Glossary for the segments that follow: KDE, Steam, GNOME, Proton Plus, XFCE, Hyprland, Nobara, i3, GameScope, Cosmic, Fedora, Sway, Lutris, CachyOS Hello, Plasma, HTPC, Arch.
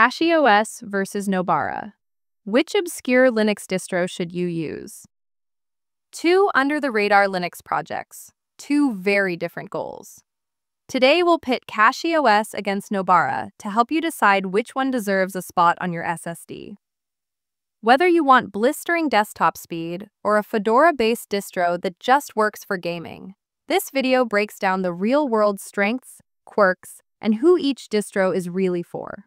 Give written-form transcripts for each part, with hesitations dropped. CachyOS versus Nobara. Which obscure Linux distro should you use? Two under-the-radar Linux projects. Two very different goals. Today we'll pit CachyOS against Nobara to help you decide which one deserves a spot on your SSD. Whether you want blistering desktop speed or a Fedora-based distro that just works for gaming, this video breaks down the real-world strengths, quirks, and who each distro is really for.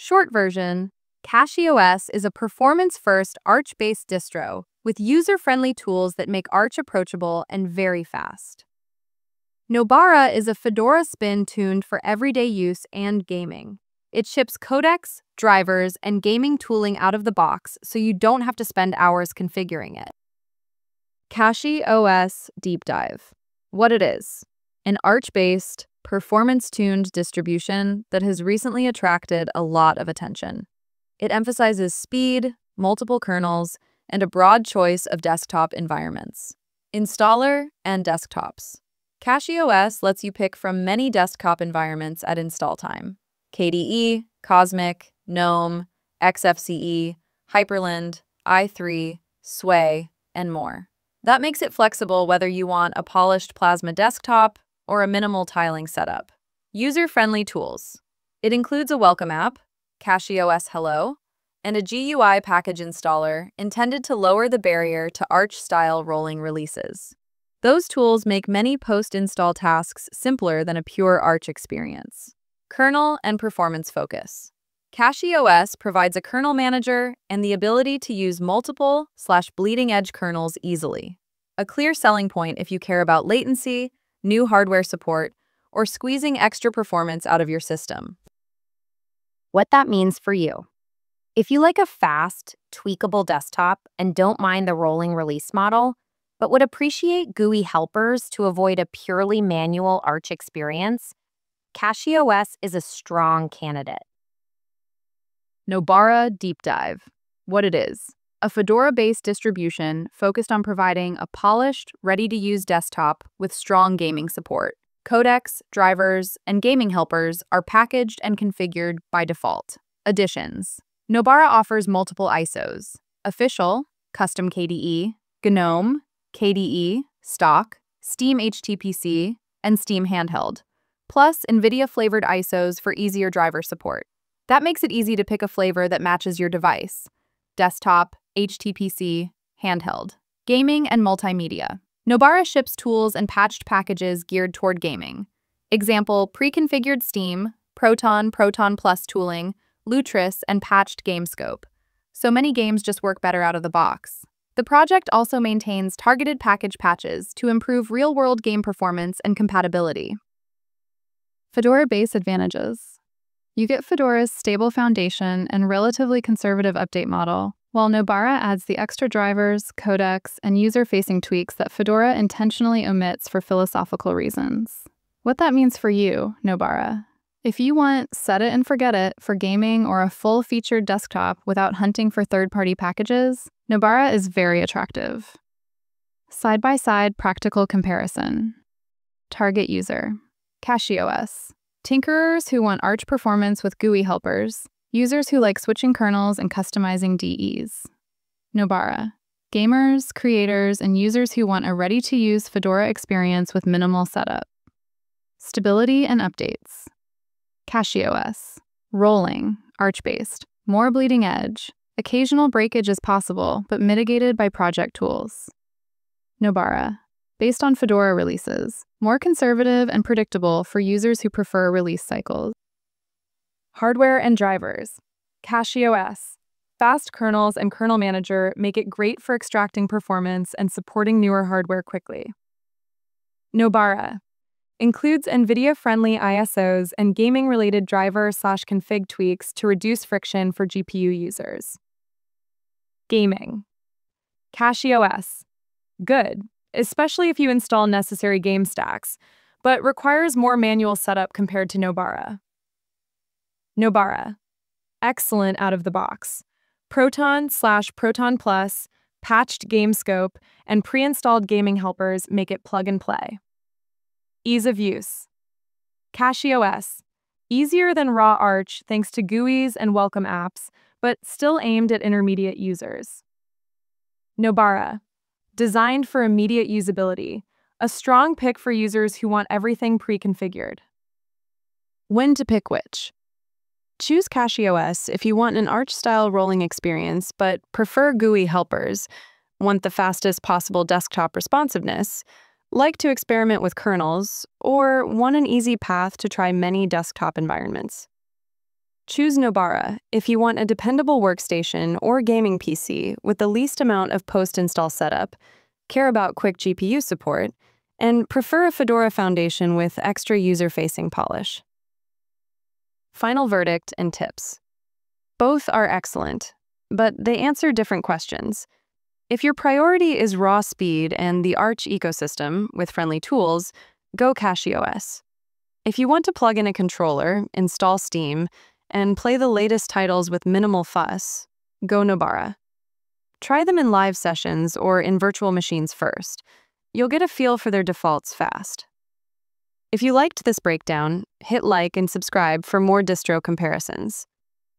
Short version, CachyOS is a performance-first Arch-based distro with user-friendly tools that make Arch approachable and very fast. Nobara is a Fedora spin tuned for everyday use and gaming. It ships codecs, drivers, and gaming tooling out of the box, so you don't have to spend hours configuring it. CachyOS Deep Dive. What it is: an Arch-based, performance-tuned distribution that has recently attracted a lot of attention. It emphasizes speed, multiple kernels, and a broad choice of desktop environments. Installer and desktops. CachyOS lets you pick from many desktop environments at install time. KDE, Cosmic, GNOME, XFCE, Hyprland, i3, Sway, and more. That makes it flexible whether you want a polished Plasma desktop or a minimal tiling setup. User-friendly tools. It includes a welcome app, CachyOS Hello, and a GUI package installer intended to lower the barrier to Arch-style rolling releases. Those tools make many post-install tasks simpler than a pure Arch experience. Kernel and performance focus. CachyOS provides a kernel manager and the ability to use multiple/bleeding-edge kernels easily. A clear selling point if you care about latency, new hardware support, or squeezing extra performance out of your system. What that means for you. If you like a fast, tweakable desktop and don't mind the rolling release model, but would appreciate GUI helpers to avoid a purely manual Arch experience, CachyOS is a strong candidate. Nobara Deep Dive. What it is: a Fedora-based distribution focused on providing a polished, ready-to-use desktop with strong gaming support. Codecs, drivers, and gaming helpers are packaged and configured by default. Additions. Nobara offers multiple ISOs: official, custom KDE, GNOME, KDE, stock, Steam HTPC, and Steam handheld, plus NVIDIA-flavored ISOs for easier driver support. That makes it easy to pick a flavor that matches your device: desktop, HTPC, handheld. Gaming and multimedia. Nobara ships tools and patched packages geared toward gaming. Example, pre-configured Steam, Proton Plus tooling, Lutris, and patched GameScope. So many games just work better out of the box. The project also maintains targeted package patches to improve real-world game performance and compatibility. Fedora-based advantages. You get Fedora's stable foundation and relatively conservative update model, while Nobara adds the extra drivers, codecs, and user-facing tweaks that Fedora intentionally omits for philosophical reasons. What that means for you, Nobara. If you want set it and forget it for gaming or a full-featured desktop without hunting for third-party packages, Nobara is very attractive. Side-by-side practical comparison. Target user. CachyOS. Tinkerers who want Arch performance with GUI helpers. Users who like switching kernels and customizing DEs. Nobara. Gamers, creators, and users who want a ready-to-use Fedora experience with minimal setup. Stability and updates. CachyOS. Rolling, Arch-based, more bleeding edge. Occasional breakage is possible, but mitigated by project tools. Nobara. Based on Fedora releases, more conservative and predictable for users who prefer release cycles. Hardware and drivers. CachyOS. Fast kernels and kernel manager make it great for extracting performance and supporting newer hardware quickly. Nobara. Includes NVIDIA-friendly ISOs and gaming-related driver/config tweaks to reduce friction for GPU users. Gaming. CachyOS. Good, especially if you install necessary game stacks, but requires more manual setup compared to Nobara. Nobara. Excellent out of the box. Proton/Proton Plus, patched GameScope, and pre-installed gaming helpers make it plug and play. Ease of use. CachyOS. Easier than raw Arch thanks to GUIs and welcome apps, but still aimed at intermediate users. Nobara. Designed for immediate usability. A strong pick for users who want everything pre-configured. When to pick which. Choose CachyOS if you want an Arch-style rolling experience, but prefer GUI helpers, want the fastest possible desktop responsiveness, like to experiment with kernels, or want an easy path to try many desktop environments. Choose Nobara if you want a dependable workstation or gaming PC with the least amount of post-install setup, care about quick GPU support, and prefer a Fedora foundation with extra user-facing polish. Final verdict and tips. Both are excellent, but they answer different questions. If your priority is raw speed and the Arch ecosystem with friendly tools, go CachyOS. If you want to plug in a controller, install Steam, and play the latest titles with minimal fuss, go Nobara. Try them in live sessions or in virtual machines first. You'll get a feel for their defaults fast. If you liked this breakdown, hit like and subscribe for more distro comparisons.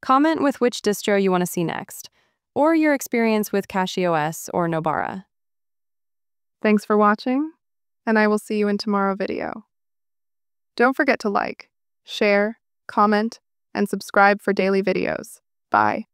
Comment with which distro you want to see next, or your experience with CachyOS or Nobara. Thanks for watching, and I will see you in tomorrow's video. Don't forget to like, share, comment, and subscribe for daily videos. Bye.